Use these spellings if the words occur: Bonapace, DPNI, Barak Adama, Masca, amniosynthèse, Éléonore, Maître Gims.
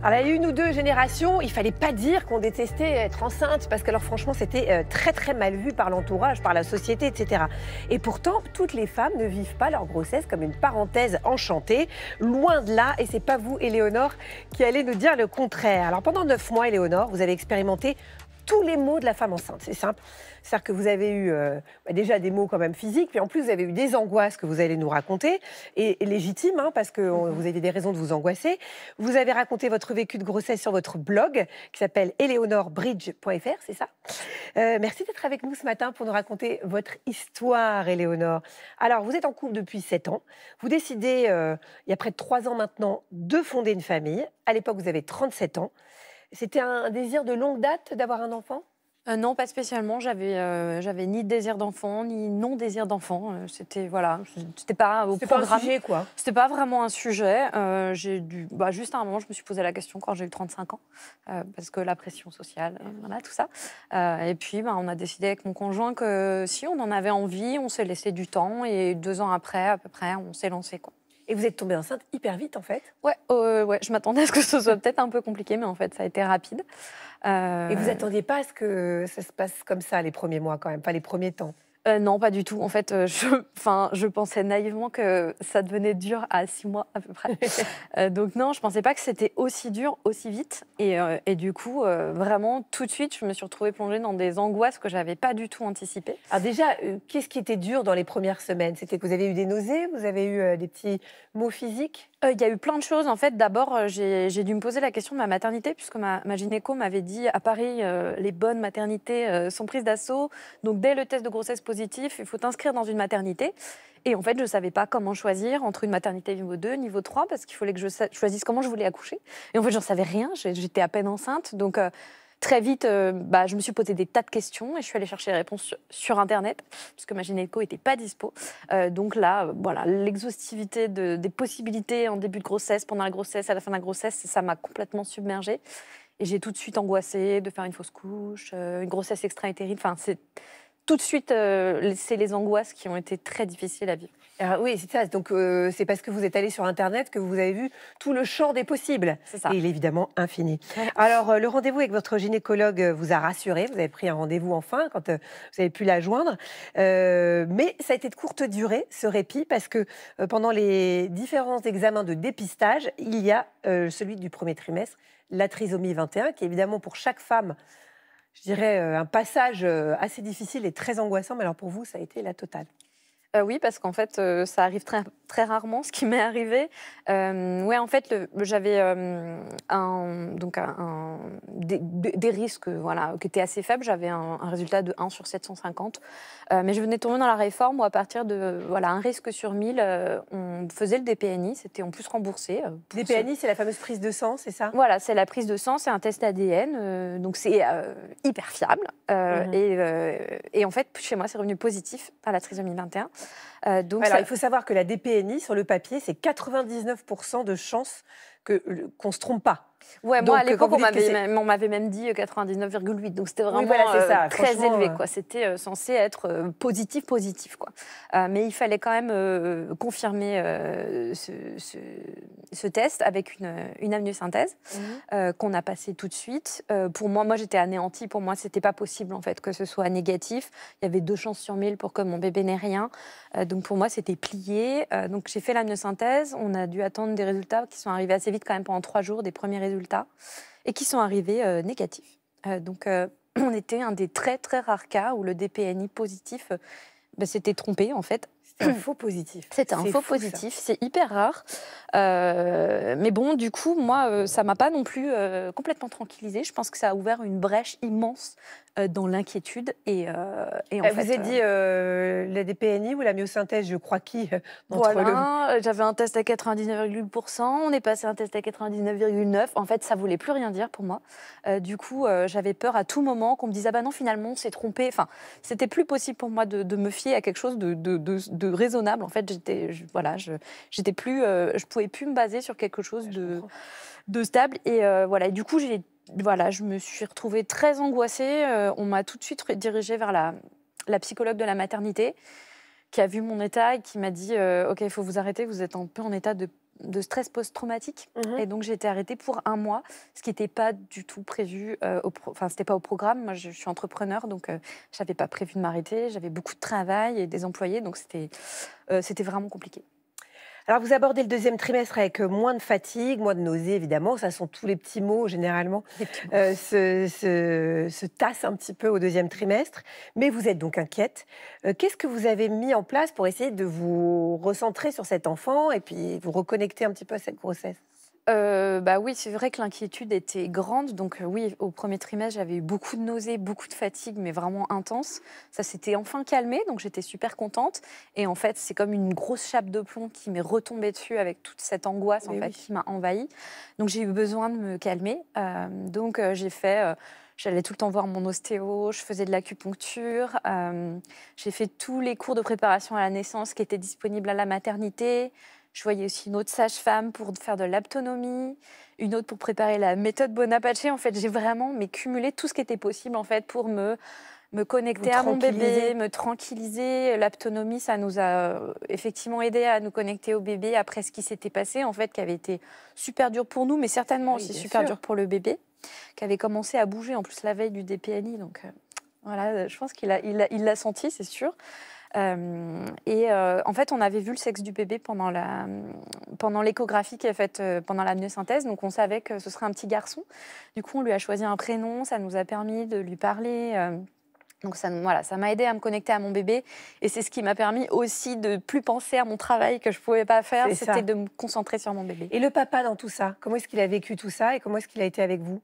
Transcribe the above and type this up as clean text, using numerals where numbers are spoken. Alors, il y a une ou deux générations, il fallait pas dire qu'on détestait être enceinte, parce que alors franchement, c'était très très mal vu par l'entourage, par la société, etc. Et pourtant, toutes les femmes ne vivent pas leur grossesse comme une parenthèse enchantée, loin de là, et c'est pas vous, Éléonore, qui allez nous dire le contraire. Alors pendant 9 mois, Éléonore, vous avez expérimenté tous les maux de la femme enceinte, c'est simple. C'est-à-dire que vous avez eu déjà des maux quand même physiques, puis en plus vous avez eu des angoisses que vous allez nous raconter, et légitimes, hein, parce que vous avez des raisons de vous angoisser. Vous avez raconté votre vécu de grossesse sur votre blog, qui s'appelle éléonorebridge.fr, c'est ça? Merci d'être avec nous ce matin pour nous raconter votre histoire, Éléonore. Alors, vous êtes en couple depuis 7 ans. Vous décidez, il y a près de 3 ans maintenant, de fonder une famille. À l'époque, vous avez 37 ans. C'était un désir de longue date d'avoir un enfant? Non, pas spécialement. J'avais ni désir d'enfant, ni non-désir d'enfant. C'était voilà, pas au programme. C'était quoi. C'était pas vraiment un sujet. Juste à un moment, je me suis posé la question quand j'ai eu 35 ans, parce que la pression sociale, voilà, tout ça. Et puis, on a décidé avec mon conjoint que si on en avait envie, on s'est laissé du temps. Et 2 ans après, à peu près, on s'est lancé, quoi. Et vous êtes tombée enceinte hyper vite, en fait? Ouais, je m'attendais à ce que ce soit peut-être un peu compliqué, mais en fait, ça a été rapide. Et vous attendiez pas à ce que ça se passe comme ça les premiers mois, quand même, pas les premiers temps? Non, pas du tout. En fait, je pensais naïvement que ça devenait dur à 6 mois, à peu près. Donc non, je pensais pas que c'était aussi dur, aussi vite. Et du coup, vraiment, tout de suite, je me suis retrouvée plongée dans des angoisses que j'avais pas du tout anticipées. Alors déjà, qu'est-ce qui était dur dans les premières semaines? C'était que vous avez eu des nausées? Vous avez eu des petits maux physiques? Il y a eu plein de choses. En fait, d'abord, j'ai dû me poser la question de ma maternité, puisque ma gynéco m'avait dit à Paris, les bonnes maternités sont prises d'assaut. Donc, dès le test de grossesse positif, il faut t'inscrire dans une maternité. Et en fait, je ne savais pas comment choisir entre une maternité niveau 2, niveau 3, parce qu'il fallait que je choisisse comment je voulais accoucher. Et en fait, j'en savais rien. J'étais à peine enceinte. Donc, très vite, je me suis posé des tas de questions et je suis allée chercher les réponses sur Internet, puisque ma gynéco n'était pas dispo. Donc là, voilà, l'exhaustivité des possibilités en début de grossesse, pendant la grossesse, à la fin de la grossesse, ça m'a complètement submergée. Et j'ai tout de suite angoissée de faire une fausse couche, une grossesse extra-utérine. Enfin, c'est tout de suite, c'est les angoisses qui ont été très difficiles à vivre. Alors, oui, c'est ça. Donc, c'est parce que vous êtes allé sur Internet que vous avez vu tout le champ des possibles. C'est ça. Et il est évidemment infini. Alors, le rendez-vous avec votre gynécologue vous a rassuré. Vous avez pris un rendez-vous enfin quand vous avez pu la joindre. Mais ça a été de courte durée, ce répit, parce que pendant les différents examens de dépistage, il y a celui du premier trimestre, la trisomie 21, qui est évidemment pour chaque femme, je dirais, un passage assez difficile et très angoissant. Mais alors, pour vous, ça a été la totale. Oui, parce qu'en fait, ça arrive très, très rarement, ce qui m'est arrivé. En fait, j'avais des risques, voilà, qui étaient assez faibles. J'avais un résultat de 1 sur 750. Mais je venais tomber dans la réforme où, à partir de un risque sur 1000, on faisait le DPNI. C'était en plus remboursé. DPNI, c'est la fameuse prise de sang, c'est ça? Voilà, c'est la prise de sang, c'est un test ADN. Donc, c'est hyper fiable. Et en fait, chez moi, c'est revenu positif à la trisomie 21. Donc alors, il faut savoir que la DPNI, sur le papier, c'est 99% de chances qu'on ne se trompe pas. Ouais, moi, à l'époque, on m'avait même dit 99,8. Donc, c'était vraiment très élevé. C'était censé être positif, positif. Mais il fallait quand même confirmer ce test avec une amniosynthèse qu'on a passée tout de suite. Pour moi, j'étais anéantie. Pour moi, ce n'était pas possible, en fait, que ce soit négatif. Il y avait 2 chances sur 1000 pour que mon bébé n'ait rien. Donc, pour moi, c'était plié. Donc, j'ai fait l'amniosynthèse. On a dû attendre des résultats qui sont arrivés assez vite, quand même, pendant 3 jours, des premiers résultats, et qui sont arrivés négatifs. On était un des très, très rares cas où le DPNI positif s'était trompé, en fait. C'était un faux positif. C'était un faux positif, c'est hyper rare. Mais bon, du coup, moi, ça m'a pas non plus complètement tranquillisée. Je pense que ça a ouvert une brèche immense dans l'inquiétude. Et en fait, vous avez dit la DPNI ou la myosynthèse, je crois qui voilà, j'avais un test à 99,8%, on est passé un test à 99,9%. En fait, ça ne voulait plus rien dire pour moi. Du coup, j'avais peur à tout moment qu'on me dise « Ah bah non, finalement, on s'est trompé ». Enfin, c'était plus possible pour moi de me fier à quelque chose de raisonnable. En fait, je ne pouvais plus me baser sur quelque chose de stable. Et voilà, et du coup, je me suis retrouvée très angoissée. On m'a tout de suite dirigée vers la psychologue de la maternité, qui a vu mon état et qui m'a dit « Ok, il faut vous arrêter, vous êtes un peu en état de de stress post-traumatique. Et donc, j'ai été arrêtée pour 1 mois, ce qui n'était pas du tout prévu. Enfin, ce n'était pas au programme. Moi, je suis entrepreneur, donc je n'avais pas prévu de m'arrêter. J'avais beaucoup de travail et des employés, donc c'était vraiment compliqué. Alors, vous abordez le 2e trimestre avec moins de fatigue, moins de nausées, évidemment. Ça sont tous les petits mots, généralement, se tassent un petit peu au 2e trimestre. Mais vous êtes donc inquiète. Qu'est-ce que vous avez mis en place pour essayer de vous recentrer sur cet enfant et puis vous reconnecter un petit peu à cette grossesse ? Bah oui, c'est vrai que l'inquiétude était grande. Donc oui, au 1er trimestre, j'avais eu beaucoup de nausées, beaucoup de fatigue, mais vraiment intense. Ça s'était enfin calmé, donc j'étais super contente. Et en fait, c'est comme une grosse chape de plomb qui m'est retombée dessus avec toute cette angoisse qui m'a envahie. Donc j'ai eu besoin de me calmer. J'allais tout le temps voir mon ostéo, je faisais de l'acupuncture, j'ai fait tous les cours de préparation à la naissance qui étaient disponibles à la maternité. Je voyais aussi une autre sage-femme pour faire de l'autonomie, une autre pour préparer la méthode Bonapace. En fait, j'ai vraiment cumulé tout ce qui était possible en fait, pour me connecter à mon bébé, me tranquilliser. L'autonomie, ça nous a effectivement aidé à nous connecter au bébé après ce qui s'était passé, en fait, qui avait été super dur pour nous, mais certainement aussi super dur pour le bébé, qui avait commencé à bouger en plus la veille du DPNI. Donc voilà, je pense qu'il l'a senti, c'est sûr. En fait, on avait vu le sexe du bébé pendant l'échographie qui est faite pendant l'amniosynthèse, donc on savait que ce serait un petit garçon. Du coup, on lui a choisi un prénom, ça nous a permis de lui parler. Donc ça, voilà, ça m'a aidée à me connecter à mon bébé et c'est ce qui m'a permis aussi de ne plus penser à mon travail que je ne pouvais pas faire, c'était de me concentrer sur mon bébé. Et le papa dans tout ça, comment est-ce qu'il a vécu tout ça et comment est-ce qu'il a été avec vous ?